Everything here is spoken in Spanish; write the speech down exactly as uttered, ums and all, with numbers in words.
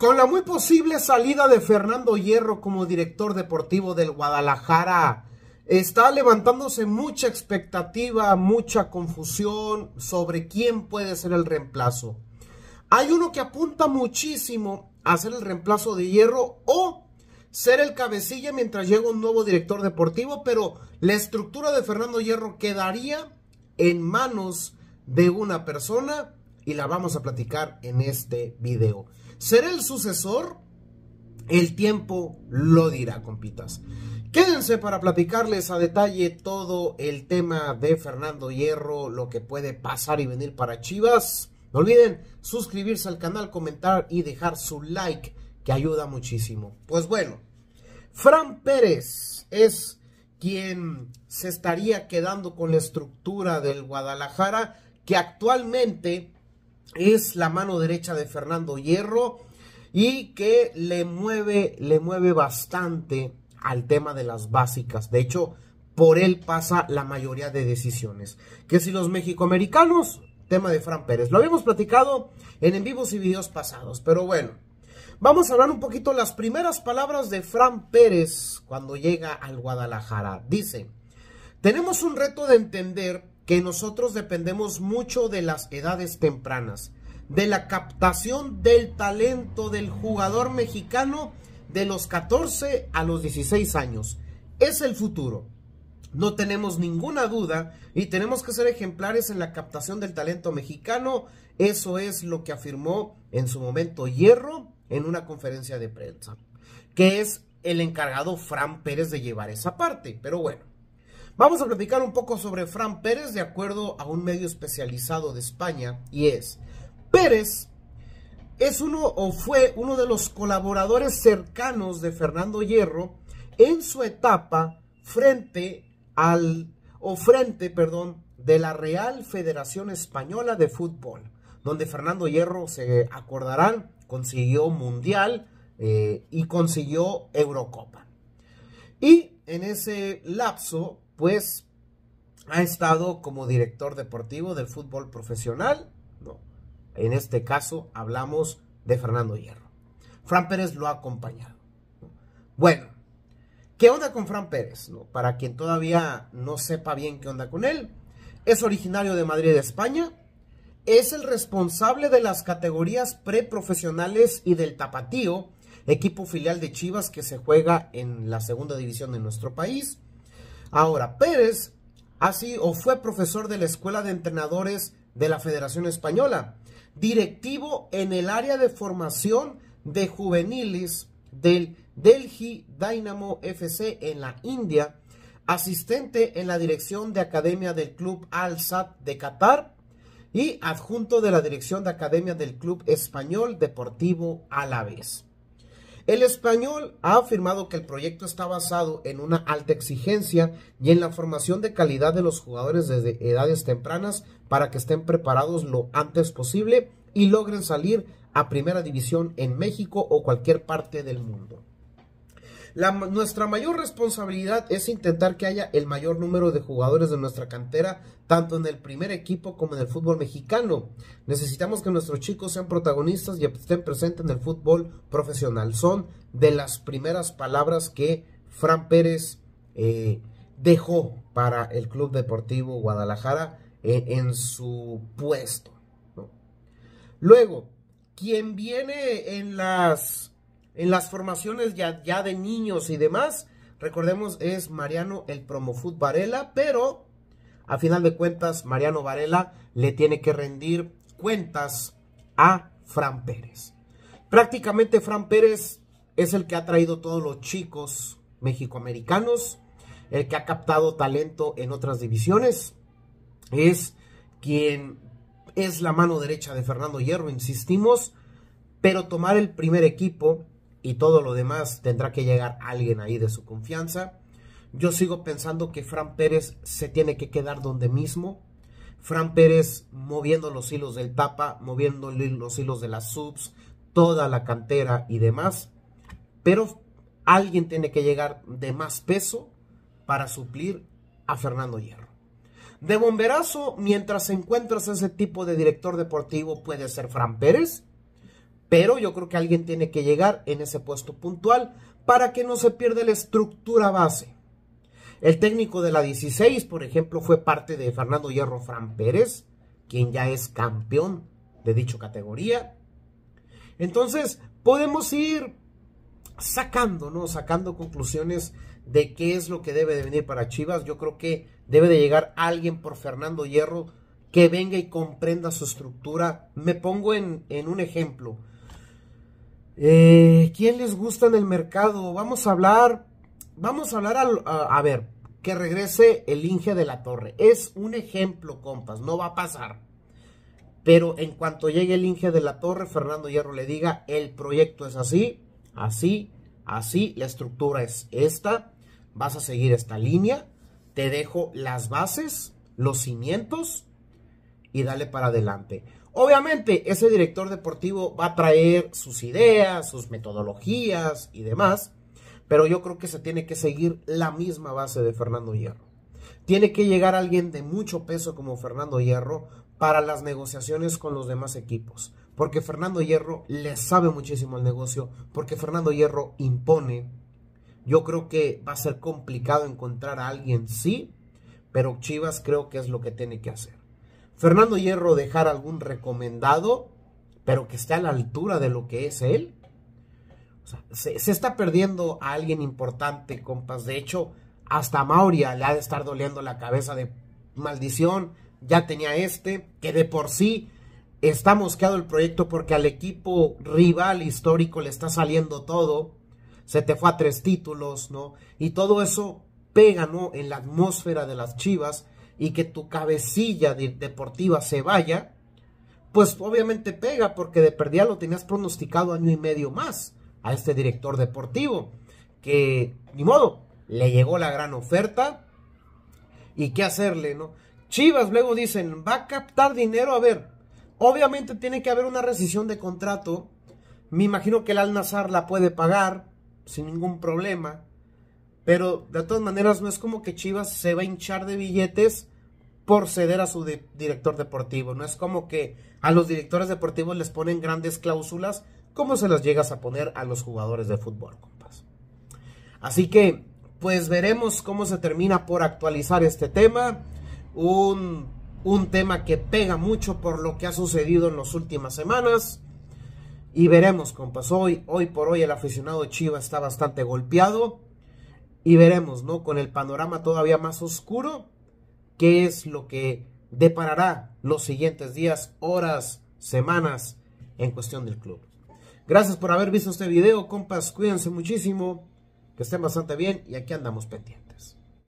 Con la muy posible salida de Fernando Hierro como director deportivo del Guadalajara, está levantándose mucha expectativa, mucha confusión sobre quién puede ser el reemplazo. Hay uno que apunta muchísimo a ser el reemplazo de Hierro o ser el cabecilla mientras llega un nuevo director deportivo, pero la estructura de Fernando Hierro quedaría en manos de una persona y la vamos a platicar en este video. ¿Será el sucesor? El tiempo lo dirá, compitas. Quédense para platicarles a detalle todo el tema de Fernando Hierro, lo que puede pasar y venir para Chivas. No olviden suscribirse al canal, comentar y dejar su like, que ayuda muchísimo. Pues bueno, Fran Pérez es quien se estaría quedando con la estructura del Guadalajara, que actualmente es la mano derecha de Fernando Hierro y que le mueve, le mueve bastante al tema de las básicas. De hecho, por él pasa la mayoría de decisiones. Que si los mexicoamericanos, tema de Fran Pérez. Lo habíamos platicado en en vivos y videos pasados, pero bueno. Vamos a hablar un poquito las primeras palabras de Fran Pérez cuando llega al Guadalajara. Dice, tenemos un reto de entender que nosotros dependemos mucho de las edades tempranas, de la captación del talento del jugador mexicano de los catorce a los dieciséis años. Es el futuro. No tenemos ninguna duda y tenemos que ser ejemplares en la captación del talento mexicano. Eso es lo que afirmó en su momento Hierro en una conferencia de prensa, que es el encargado Fran Pérez de llevar esa parte. Pero bueno, vamos a platicar un poco sobre Fran Pérez de acuerdo a un medio especializado de España, y es Pérez es uno o fue uno de los colaboradores cercanos de Fernando Hierro en su etapa frente al o frente, perdón, de la Real Federación Española de Fútbol, donde Fernando Hierro, se acordarán, consiguió Mundial eh, y consiguió Eurocopa. Y en ese lapso, pues, ha estado como director deportivo del fútbol profesional, ¿no? En este caso hablamos de Fernando Hierro. Fran Pérez lo ha acompañado. Bueno, ¿qué onda con Fran Pérez? ¿No? Para quien todavía no sepa bien qué onda con él, es originario de Madrid, España. Es el responsable de las categorías preprofesionales y del Tapatío, equipo filial de Chivas que se juega en la segunda división de nuestro país. Ahora, Pérez ha sido o fue profesor de la Escuela de Entrenadores de la Federación Española, directivo en el área de formación de juveniles del Delhi Dynamo F C en la India, asistente en la dirección de academia del club Al Sadd de Qatar y adjunto de la dirección de academia del club español Deportivo Alavés. El español ha afirmado que el proyecto está basado en una alta exigencia y en la formación de calidad de los jugadores desde edades tempranas para que estén preparados lo antes posible y logren salir a primera división en México o cualquier parte del mundo. La, nuestra mayor responsabilidad es intentar que haya el mayor número de jugadores de nuestra cantera, tanto en el primer equipo como en el fútbol mexicano. Necesitamos que nuestros chicos sean protagonistas y estén presentes en el fútbol profesional. Son de las primeras palabras que Fran Pérez eh, dejó para el Club Deportivo Guadalajara en su puesto, ¿no? Luego, quien viene en las, en las formaciones ya, ya de niños y demás, recordemos, es Mariano el Promofut Varela, pero a final de cuentas Mariano Varela le tiene que rendir cuentas a Fran Pérez. Prácticamente Fran Pérez es el que ha traído todos los chicos mexicoamericanos, el que ha captado talento en otras divisiones. Es quien es la mano derecha de Fernando Hierro, insistimos, pero tomar el primer equipo y todo lo demás tendrá que llegar alguien ahí de su confianza. Yo sigo pensando que Fran Pérez se tiene que quedar donde mismo. Fran Pérez moviendo los hilos del Tapa, moviendo los hilos de las subs, toda la cantera y demás, pero alguien tiene que llegar de más peso para suplir a Fernando Hierro. De bomberazo, mientras encuentras ese tipo de director deportivo, puede ser Fran Pérez, Pero yo creo que alguien tiene que llegar en ese puesto puntual para que no se pierda la estructura base. El técnico de la dieciséis, por ejemplo, fue parte de Fernando Hierro Fran Pérez, quien ya es campeón de dicha categoría. Entonces, podemos ir sacando, ¿no? Sacando conclusiones de qué es lo que debe de venir para Chivas. Yo creo que debe de llegar alguien por Fernando Hierro que venga y comprenda su estructura. Me pongo en, en un ejemplo. Eh, ¿Quién les gusta en el mercado? Vamos a hablar, vamos a hablar, a, a, a ver, que regrese el Inge de la Torre. Es un ejemplo, compas, no va a pasar. Pero en cuanto llegue el Inge de la Torre, Fernando Hierro le diga, el proyecto es así, así, así, la estructura es esta, vas a seguir esta línea, te dejo las bases, los cimientos, y dale para adelante. Obviamente, ese director deportivo va a traer sus ideas, sus metodologías y demás, pero yo creo que se tiene que seguir la misma base de Fernando Hierro. Tiene que llegar alguien de mucho peso como Fernando Hierro para las negociaciones con los demás equipos, porque Fernando Hierro le sabe muchísimo al negocio, porque Fernando Hierro impone. Yo creo que va a ser complicado encontrar a alguien, sí, pero Chivas creo que es lo que tiene que hacer. Fernando Hierro dejar algún recomendado, pero que esté a la altura de lo que es él. O sea, se, se está perdiendo a alguien importante, compas. De hecho, hasta a Amaury le ha de estar doliendo la cabeza de maldición. Ya tenía este, que de por sí está mosqueado el proyecto porque al equipo rival histórico le está saliendo todo. Se te fue a tres títulos, ¿no? Y todo eso pega, ¿no?, en la atmósfera de las Chivas. Y que tu cabecilla de deportiva se vaya, pues obviamente pega, porque de perdida lo tenías pronosticado año y medio más a este director deportivo, que ni modo, le llegó la gran oferta, y qué hacerle, ¿no? Chivas luego dicen, va a captar dinero, a ver, obviamente tiene que haber una rescisión de contrato, me imagino que el Al-Nassr la puede pagar sin ningún problema, pero de todas maneras no es como que Chivas se va a hinchar de billetes por ceder a su de director deportivo. No es como que a los directores deportivos les ponen grandes cláusulas como se las llegas a poner a los jugadores de fútbol, compas. Así que pues veremos cómo se termina por actualizar este tema. Un, un tema que pega mucho por lo que ha sucedido en las últimas semanas. Y veremos, compas. Hoy, hoy por hoy el aficionado de Chivas está bastante golpeado. Y veremos, ¿no?, con el panorama todavía más oscuro, qué es lo que deparará los siguientes días, horas, semanas en cuestión del club. Gracias por haber visto este video, compas. Cuídense muchísimo, que estén bastante bien y aquí andamos pendientes.